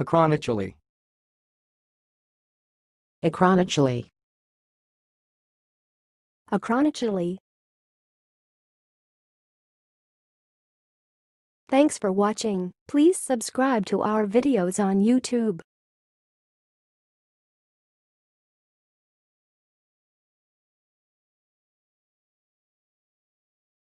Acronichally. Acronichally. Acronichally. Thanks for watching. Please subscribe to our videos on YouTube.